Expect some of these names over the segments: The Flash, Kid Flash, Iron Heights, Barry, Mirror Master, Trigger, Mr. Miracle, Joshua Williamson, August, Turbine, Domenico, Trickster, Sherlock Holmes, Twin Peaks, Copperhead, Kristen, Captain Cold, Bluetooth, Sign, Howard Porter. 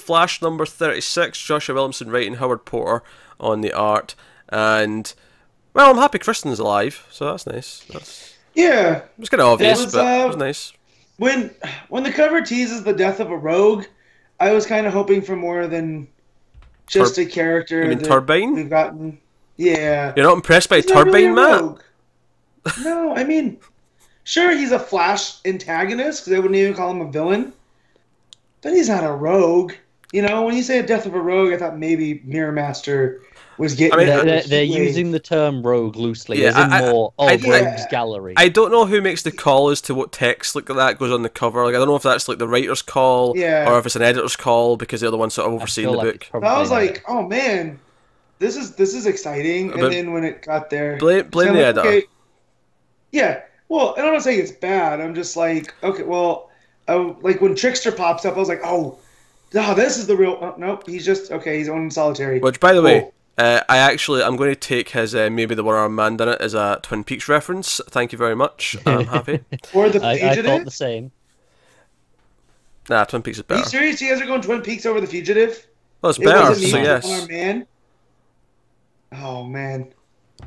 Flash number 36, Joshua Williamson writing, Howard Porter on the art, and well, I'm happy Kristen's alive, so that's nice. That's, yeah, it's kind of obvious, but it was nice. When the cover teases the death of a rogue, I was kind of hoping for more than just a character. You mean Turbine? We've gotten, yeah. You're not impressed by Turbine, man? No, I mean, sure, he's a Flash antagonist because I wouldn't even call him a villain, but he's not a rogue. You know, when you say a death of a rogue, I thought maybe Mirror Master was getting. I mean, they're using the term rogue loosely, as in more old rogues gallery. I don't know who makes the call as to what text like that goes on the cover. Like, I don't know if that's like the writer's call, or if it's an editor's call because they're the ones sort of overseeing the book. I was like, oh man, this is exciting. And then when it got there, blame the editor. Okay, yeah, well, and I'm not saying it's bad. I'm just like, okay, well, like when Trickster pops up, I was like, oh, this is the real. Oh, nope, he's just okay. He's on solitary. Which, by the way, I'm going to take his maybe the word Armand in it as a Twin Peaks reference. Thank you very much. I'm happy. Or the Fugitive. I thought the same. Nah, Twin Peaks is better. Are you serious? You guys are going Twin Peaks over the Fugitive? Well, it's better. So yes. Man. Oh man.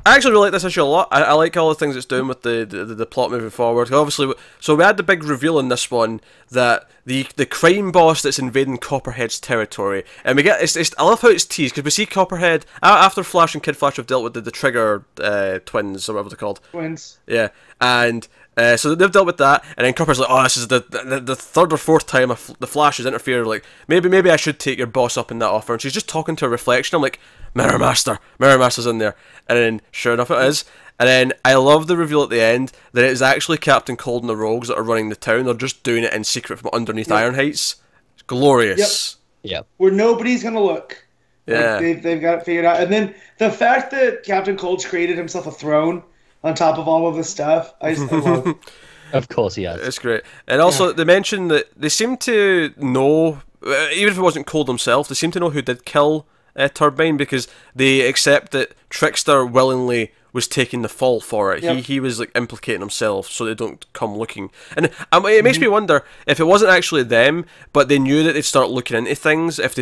I actually really like this issue a lot. I like all the things it's doing with the plot moving forward. Obviously, so we had the big reveal in this one that the crime boss that's invading Copperhead's territory, and we get I love how it's teased because we see Copperhead after Flash and Kid Flash have dealt with the Trigger twins or whatever they're called. Twins. Yeah, and so they've dealt with that, and then Copperhead's like, oh, this is the third or fourth time the Flash has interfered. Like, maybe I should take your boss up in that offer. And she's just talking to her reflection. I'm like, Mirror Master. Mirror Master's in there. And then, sure enough, it is. And then, I love the reveal at the end that it's actually Captain Cold and the Rogues that are running the town. They're just doing it in secret from underneath Iron Heights. It's glorious. Yep. Yep. Where nobody's going to look. Yeah. Like, they've got it figured out. And then, the fact that Captain Cold's created himself a throne on top of all of this stuff, I just love it. Of course he has. It's great. And also, they mentioned that they seem to know, even if it wasn't Cold himself, they seem to know who did kill Turbine, because they accept that Trickster willingly was taking the fall for it. Yep. He was like implicating himself so they don't come looking. And it makes me wonder if it wasn't actually them, but they knew that they'd start looking into things if they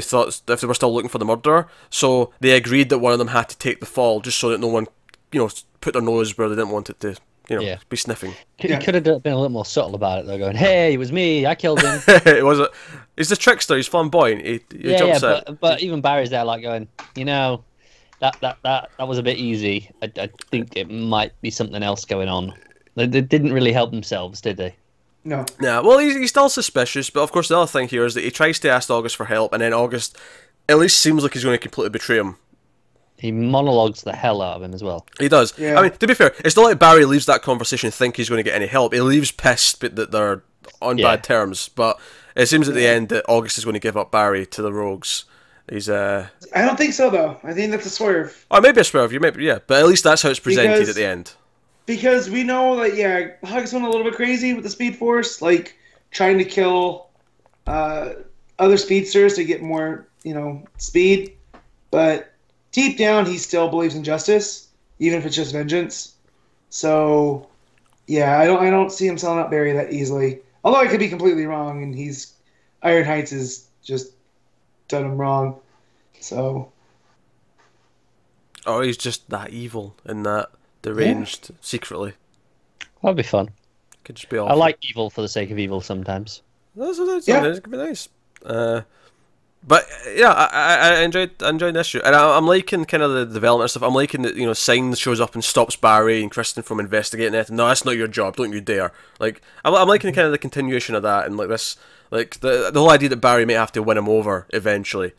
were still looking for the murderer. So they agreed that one of them had to take the fall just so that no one, you know, put their nose where they didn't want it to, you know, be sniffing. He could have been a little more subtle about it though, going, "Hey, it was me. I killed him." It was. He's the Trickster. He's flamboyant. He jumps out. But even Barry's there, like going, you know, that was a bit easy. I think it might be something else going on. They didn't really help themselves, did they? No. Yeah. Well, he's still suspicious. But of course, the other thing here is that he tries to ask August for help, and then August, at least, seems like he's going to completely betray him. He monologues the hell out of him as well. He does. Yeah. I mean, to be fair, it's not like Barry leaves that conversation thinking he's going to get any help. He leaves pissed that they're on bad terms. But it seems at the end that August is going to give up Barry to the rogues. He's I don't think so, though. I think that's a swerve. Oh, maybe a swerve. You maybe but at least that's how it's presented at the end. Because we know that Hugs went a little bit crazy with the Speed Force, like trying to kill other speedsters to get more, you know, speed, but deep down, he still believes in justice, even if it's just vengeance. So, yeah, I don't see him selling out Barry that easily. Although I could be completely wrong, and Iron Heights has just done him wrong. So, or he's just that evil and that deranged secretly. That'd be fun. Could just be awful. I like evil for the sake of evil sometimes. That's it could be nice. But yeah, I enjoyed this show, and I'm liking kind of the development stuff. I'm liking that, you know, Sign shows up and stops Barry and Kristen from investigating it. No, that's not your job. Don't you dare! Like, I'm liking kind of the continuation of that, and like this, like the whole idea that Barry may have to win him over eventually.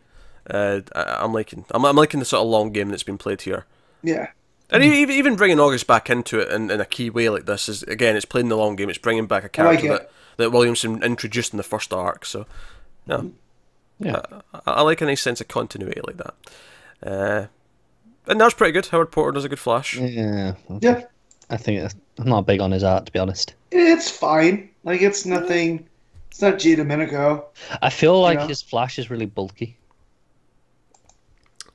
I'm liking the sort of long game that's been played here. Yeah, and even bringing August back into it in a key way like this is, again, it's playing the long game. It's bringing back a character that Williamson introduced in the first arc. So, yeah. Yeah, I like a nice sense of continuity like that, and that's pretty good. Howard Porter does a good Flash. Yeah, yeah. I think I'm not big on his art, to be honest. It's fine. Like, it's nothing. It's not G. Domenico. I feel like his Flash is really bulky.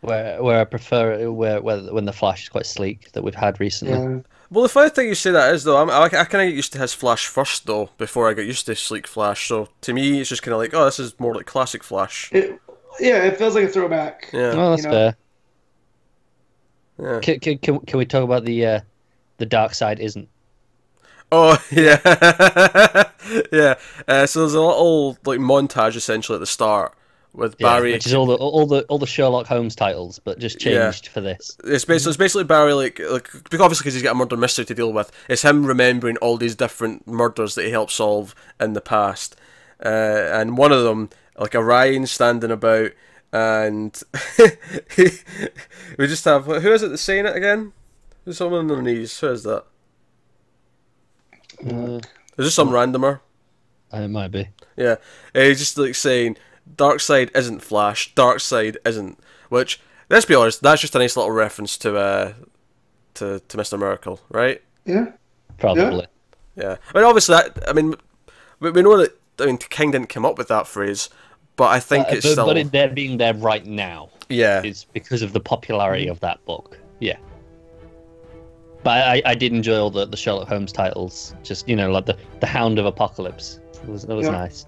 Where I prefer when the Flash is quite sleek that we've had recently. Yeah. Well, the funny thing you say that is, though, I kind of get used to his Flash first, though, before I got used to sleek Flash. So to me, it's just kind of like, oh, this is more like classic Flash. It, Yeah, it feels like a throwback. Yeah, well, that's fair. Yeah. Can we talk about the dark side isn't? Oh yeah, yeah. So there's a little like montage essentially at the start with Barry, which is all the Sherlock Holmes titles, but just changed for this. It's basically Barry like obviously because he's got a murder mystery to deal with. It's him remembering all these different murders that he helped solve in the past, and one of them like Orion's standing about, and we just have who is it that's saying it again? There's someone on their knees. Who is that? Is this some randomer? It might be. Yeah, he's just like saying, "Dark side isn't Flash. Dark side isn't." Which, let's be honest, that's just a nice little reference to Mr. Miracle, right? Yeah, probably. Yeah, I mean, obviously, that. I mean, we know that. I mean, King didn't come up with that phrase, but I think it's still. But they're being there right now. Yeah, it's because of the popularity of that book. Yeah. But I did enjoy all the Sherlock Holmes titles. Just, you know, like the Hound of Apocalypse. It was nice.